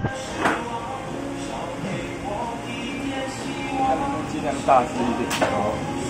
看能不能尽量大只一点。